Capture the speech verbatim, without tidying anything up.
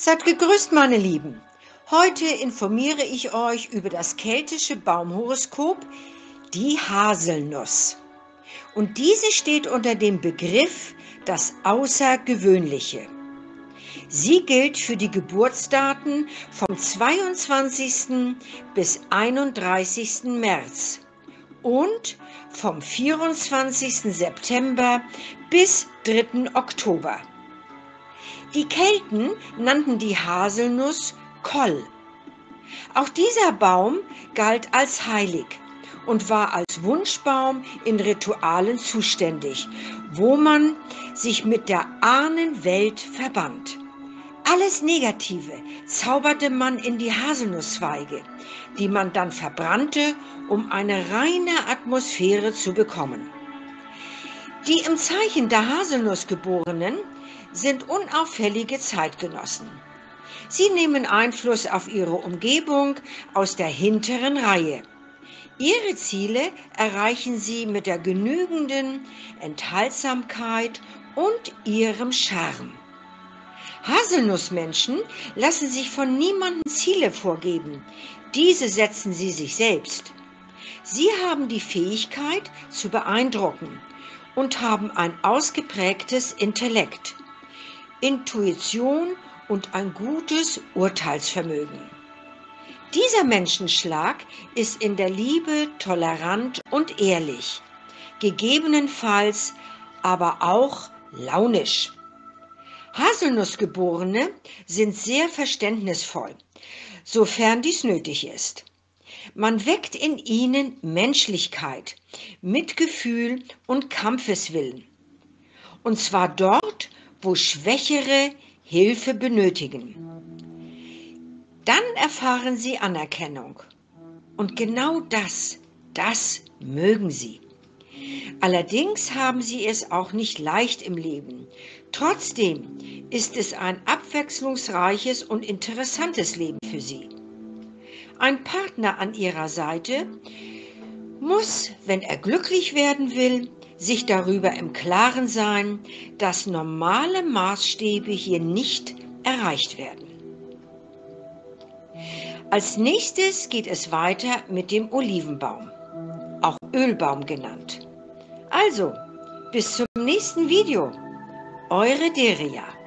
Seid gegrüßt, meine Lieben! Heute informiere ich euch über das keltische Baumhoroskop, die Haselnuss. Und diese steht unter dem Begriff das Außergewöhnliche. Sie gilt für die Geburtsdaten vom zweiundzwanzigsten bis einunddreißigsten März und vom vierundzwanzigsten September bis dritten Oktober. Die Kelten nannten die Haselnuss Koll. Auch dieser Baum galt als heilig und war als Wunschbaum in Ritualen zuständig, wo man sich mit der Ahnenwelt verband. Alles Negative zauberte man in die Haselnusszweige, die man dann verbrannte, um eine reine Atmosphäre zu bekommen. Die im Zeichen der Haselnuss Geborenen sind unauffällige Zeitgenossen. Sie nehmen Einfluss auf ihre Umgebung aus der hinteren Reihe. Ihre Ziele erreichen sie mit der genügenden Enthaltsamkeit und ihrem Charme. Haselnussmenschen lassen sich von niemandem Ziele vorgeben. Diese setzen sie sich selbst. Sie haben die Fähigkeit zu beeindrucken und haben ein ausgeprägtes Intellekt, Intuition und ein gutes Urteilsvermögen. Dieser Menschenschlag ist in der Liebe tolerant und ehrlich, gegebenenfalls aber auch launisch. Haselnussgeborene sind sehr verständnisvoll, sofern dies nötig ist. Man weckt in ihnen Menschlichkeit, Mitgefühl und Kampfeswillen. Und zwar dort, wo Schwächere Hilfe benötigen. Dann erfahren sie Anerkennung. Und genau das, das mögen sie. Allerdings haben sie es auch nicht leicht im Leben. Trotzdem ist es ein abwechslungsreiches und interessantes Leben für sie. Ein Partner an ihrer Seite muss, wenn er glücklich werden will, sich darüber im Klaren sein, dass normale Maßstäbe hier nicht erreicht werden. Als nächstes geht es weiter mit dem Olivenbaum, auch Ölbaum genannt. Also, bis zum nächsten Video. Eure Deria.